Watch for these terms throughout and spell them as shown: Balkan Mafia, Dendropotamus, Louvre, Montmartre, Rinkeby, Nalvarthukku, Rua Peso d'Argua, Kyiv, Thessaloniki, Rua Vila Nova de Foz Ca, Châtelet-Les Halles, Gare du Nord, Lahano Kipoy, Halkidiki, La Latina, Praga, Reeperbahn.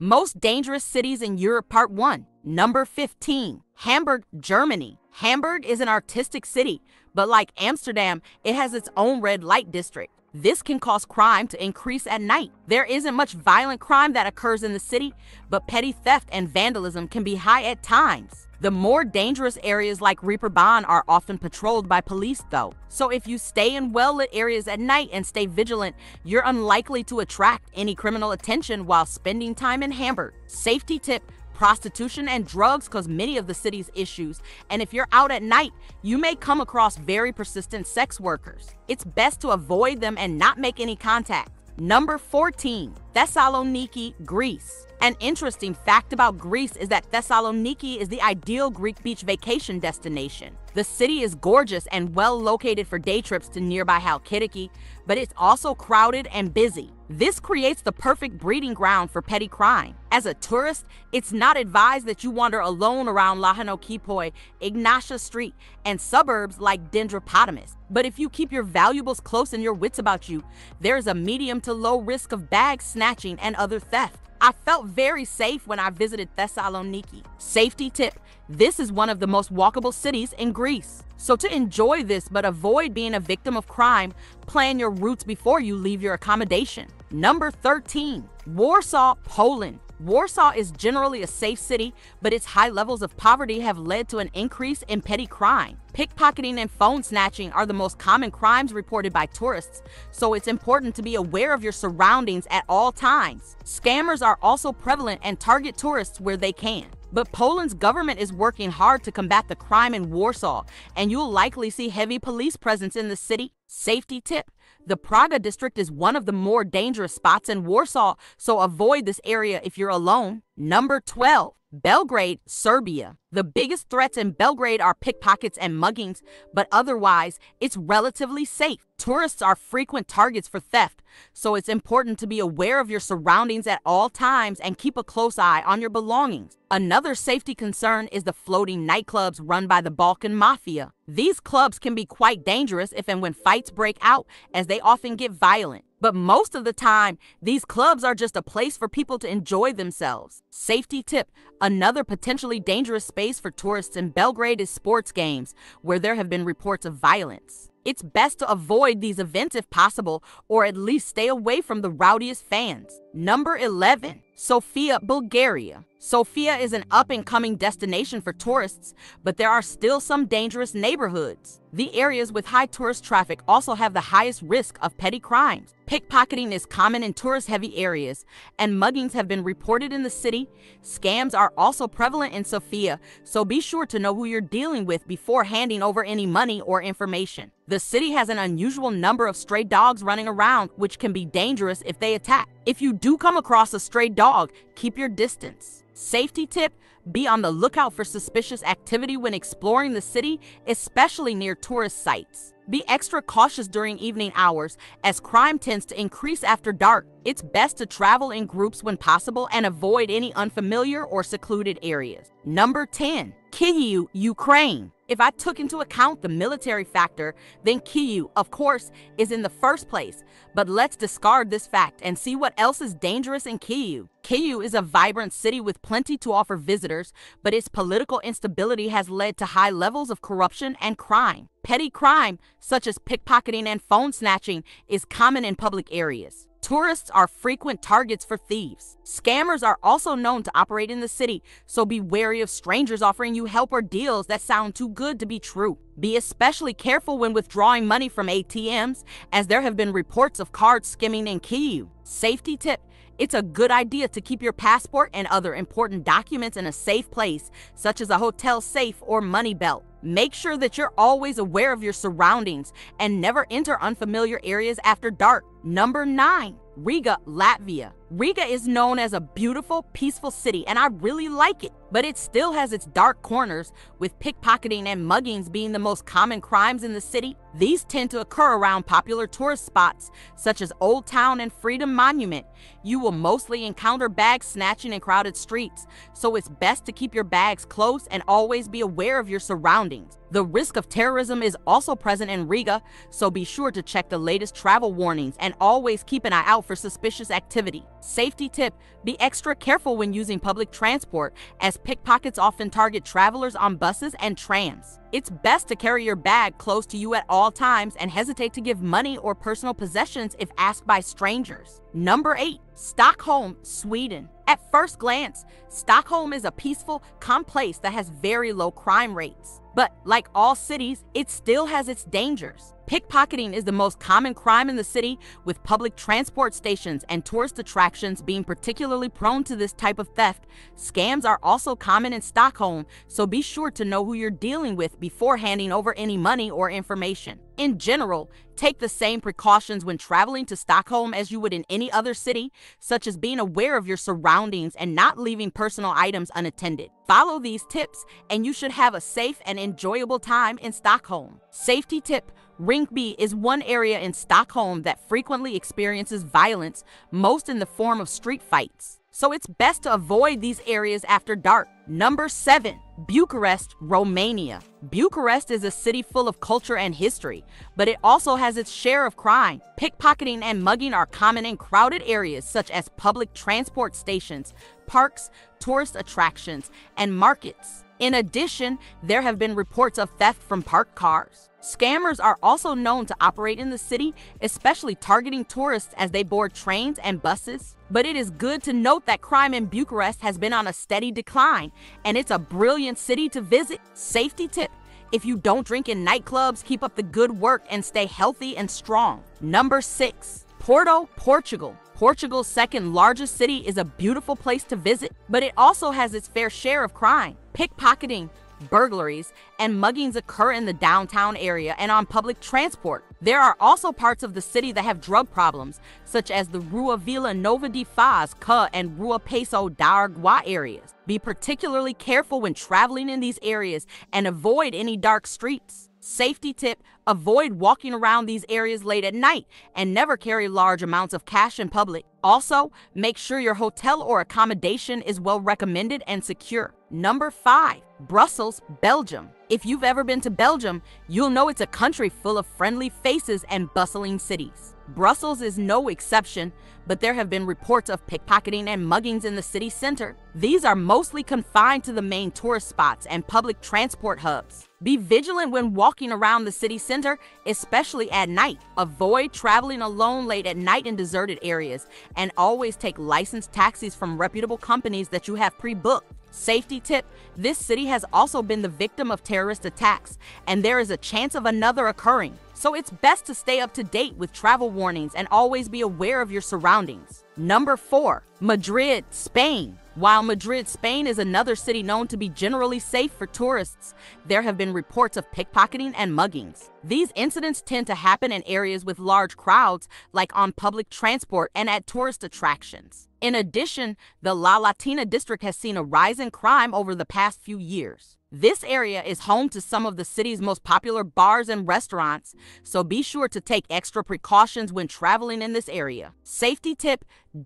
Most Dangerous Cities in Europe Part 1, Number 15, Hamburg, Germany. Hamburg is an artistic city, but like Amsterdam, it has its own red light district. This can cause crime to increase at night. There isn't much violent crime that occurs in the city, but petty theft and vandalism can be high at times. The more dangerous areas like Reeperbahn are often patrolled by police though, so if you stay in well-lit areas at night and stay vigilant, you're unlikely to attract any criminal attention while spending time in Hamburg. Safety tip: prostitution and drugs cause many of the city's issues, and if you're out at night, you may come across very persistent sex workers. It's best to avoid them and not make any contact. Number 14, Thessaloniki, Greece. An interesting fact about Greece is that Thessaloniki is the ideal Greek beach vacation destination. The city is gorgeous and well located for day trips to nearby Halkidiki, but it's also crowded and busy. This creates the perfect breeding ground for petty crime. As a tourist, it's not advised that you wander alone around Lahano Kipoy, Ignatia Street, and suburbs like Dendropotamus. But if you keep your valuables close and your wits about you, there is a medium to low risk of bag snatching and other theft. I felt very safe when I visited Thessaloniki. Safety tip: this is one of the most walkable cities in Greece. So to enjoy this but avoid being a victim of crime, plan your routes before you leave your accommodation. Number 13, Warsaw, Poland. Warsaw is generally a safe city, but its high levels of poverty have led to an increase in petty crime. Pickpocketing and phone snatching are the most common crimes reported by tourists, so it's important to be aware of your surroundings at all times. Scammers are also prevalent and target tourists where they can. But Poland's government is working hard to combat the crime in Warsaw, and you'll likely see heavy police presence in the city. Safety tip: the Praga district is one of the more dangerous spots in Warsaw, so avoid this area if you're alone. Number 12, Belgrade, Serbia. The biggest threats in Belgrade are pickpockets and muggings, but otherwise, it's relatively safe. Tourists are frequent targets for theft, so it's important to be aware of your surroundings at all times and keep a close eye on your belongings. Another safety concern is the floating nightclubs run by the Balkan Mafia. These clubs can be quite dangerous if and when fights break out, as they often get violent. But most of the time, these clubs are just a place for people to enjoy themselves. Safety tip: another potentially dangerous space for tourists in Belgrade is sports games, where there have been reports of violence. It's best to avoid these events if possible, or at least stay away from the rowdiest fans. Number 11, Sofia, Bulgaria. Sofia is an up-and-coming destination for tourists, but there are still some dangerous neighborhoods. The areas with high tourist traffic also have the highest risk of petty crimes. Pickpocketing is common in tourist-heavy areas, and muggings have been reported in the city. Scams are also prevalent in Sofia, so be sure to know who you're dealing with before handing over any money or information. The city has an unusual number of stray dogs running around, which can be dangerous if they attack. If you do come across a stray dog, keep your distance. Safety tip: be on the lookout for suspicious activity when exploring the city, especially near tourist sites. Be extra cautious during evening hours, as crime tends to increase after dark. It's best to travel in groups when possible and avoid any unfamiliar or secluded areas. Number 10, Kyiv, Ukraine. If I took into account the military factor, then Kyiv, of course, is in the first place, but let's discard this fact and see what else is dangerous in Kyiv. Kyiv is a vibrant city with plenty to offer visitors, but its political instability has led to high levels of corruption and crime. Petty crime, such as pickpocketing and phone snatching, is common in public areas. Tourists are frequent targets for thieves. Scammers are also known to operate in the city, so be wary of strangers offering you help or deals that sound too good to be true. Be especially careful when withdrawing money from ATMs, as there have been reports of card skimming in Kyiv. Safety tip: it's a good idea to keep your passport and other important documents in a safe place, such as a hotel safe or money belt. Make sure that you're always aware of your surroundings and never enter unfamiliar areas after dark. Number 9, Riga, Latvia. Riga is known as a beautiful, peaceful city, and I really like it, but it still has its dark corners, with pickpocketing and muggings being the most common crimes in the city. These tend to occur around popular tourist spots, such as Old Town and Freedom Monument. You will mostly encounter bag snatching in crowded streets, so it's best to keep your bags close and always be aware of your surroundings. The risk of terrorism is also present in Riga, so be sure to check the latest travel warnings and always keep an eye out for suspicious activity. Safety tip: be extra careful when using public transport, as pickpockets often target travelers on buses and trams. It's best to carry your bag close to you at all times and hesitate to give money or personal possessions if asked by strangers. Number 8, Stockholm, Sweden. At first glance, Stockholm is a peaceful, calm place that has very low crime rates. But like all cities, it still has its dangers. Pickpocketing is the most common crime in the city, with public transport stations and tourist attractions being particularly prone to this type of theft. Scams are also common in Stockholm, so be sure to know who you're dealing with before handing over any money or information. In general, take the same precautions when traveling to Stockholm as you would in any other city, such as being aware of your surroundings and not leaving personal items unattended. Follow these tips, and you should have a safe and enjoyable time in Stockholm. Safety tip: Rinkeby is one area in Stockholm that frequently experiences violence, most in the form of street fights. So it's best to avoid these areas after dark. Number 7, Bucharest, Romania. Bucharest is a city full of culture and history, but it also has its share of crime. Pickpocketing and mugging are common in crowded areas such as public transport stations, parks, tourist attractions, and markets. In addition, there have been reports of theft from parked cars. Scammers are also known to operate in the city, especially targeting tourists as they board trains and buses. But it is good to note that crime in Bucharest has been on a steady decline, and it's a brilliant city to visit. Safety tip: if you don't drink in nightclubs, keep up the good work and stay healthy and strong. Number 6, Porto, Portugal. Portugal's second largest city is a beautiful place to visit, but it also has its fair share of crime. Pickpocketing, burglaries, and muggings occur in the downtown area and on public transport. There are also parts of the city that have drug problems, such as the Rua Vila Nova de Foz Ca and Rua Peso d'Argua areas. Be particularly careful when traveling in these areas and avoid any dark streets. Safety tip: avoid walking around these areas late at night and never carry large amounts of cash in public. Also, make sure your hotel or accommodation is well recommended and secure. Number 5, Brussels, Belgium. If you've ever been to Belgium, you'll know it's a country full of friendly faces and bustling cities. Brussels is no exception, but there have been reports of pickpocketing and muggings in the city center. These are mostly confined to the main tourist spots and public transport hubs. Be vigilant when walking around the city center, especially at night. Avoid traveling alone late at night in deserted areas, and always take licensed taxis from reputable companies that you have pre-booked. Safety tip: this city has also been the victim of terrorist attacks, and there is a chance of another occurring. So it's best to stay up to date with travel warnings and always be aware of your surroundings. Number 4, Madrid, Spain. While Madrid, Spain is another city known to be generally safe for tourists, there have been reports of pickpocketing and muggings. These incidents tend to happen in areas with large crowds, like on public transport and at tourist attractions. In addition, the La Latina district has seen a rise in crime over the past few years. This area is home to some of the city's most popular bars and restaurants, so be sure to take extra precautions when traveling in this area. Safety tip: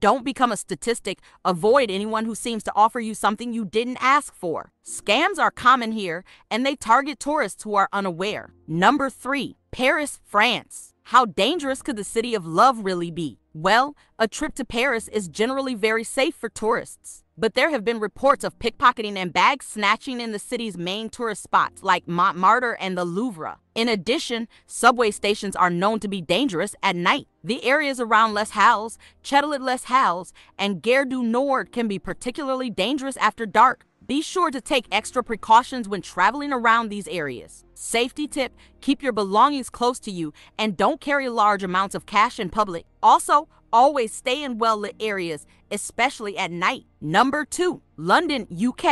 don't become a statistic. Avoid anyone who seems to offer you something you didn't ask for. Scams are common here, and they target tourists who are unaware. Number 3, Paris, France. How dangerous could the city of love really be? Well, a trip to Paris is generally very safe for tourists, but there have been reports of pickpocketing and bag snatching in the city's main tourist spots like Montmartre and the Louvre. In addition, subway stations are known to be dangerous at night. The areas around Les Halles, Châtelet-Les Halles, and Gare du Nord can be particularly dangerous after dark. Be sure to take extra precautions when traveling around these areas. Safety tip: keep your belongings close to you and don't carry large amounts of cash in public. Also, always stay in well-lit areas, especially at night. Number 2, London, UK.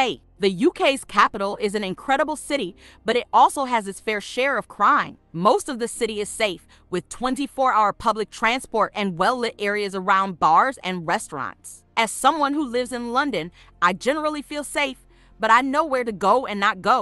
The UK's capital is an incredible city, but it also has its fair share of crime. Most of the city is safe, with 24-hour public transport and well-lit areas around bars and restaurants. As someone who lives in London, I generally feel safe, but I know where to go and not go.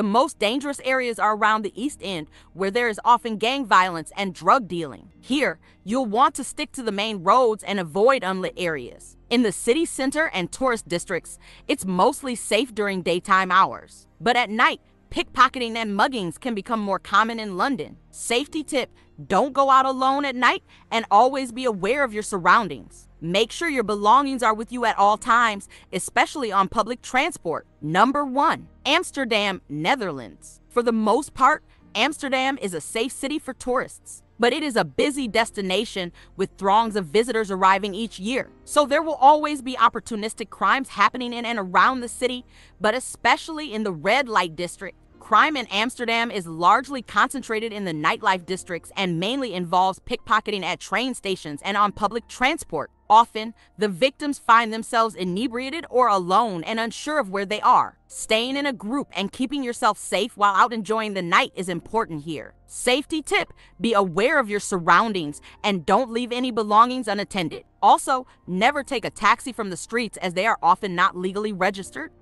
The most dangerous areas are around the East End, where there is often gang violence and drug dealing. Here, you'll want to stick to the main roads and avoid unlit areas. In the city center and tourist districts, it's mostly safe during daytime hours. But at night, pickpocketing and muggings can become more common in London. Safety tip: don't go out alone at night and always be aware of your surroundings. Make sure your belongings are with you at all times, especially on public transport. Number 1. Amsterdam, Netherlands. For the most part, Amsterdam is a safe city for tourists, but it is a busy destination with throngs of visitors arriving each year. So there will always be opportunistic crimes happening in and around the city, but especially in the red light district. Crime in Amsterdam is largely concentrated in the nightlife districts and mainly involves pickpocketing at train stations and on public transport. Often, the victims find themselves inebriated or alone and unsure of where they are. Staying in a group and keeping yourself safe while out enjoying the night is important here. Safety tip: be aware of your surroundings and don't leave any belongings unattended. Also, never take a taxi from the streets as they are often not legally registered.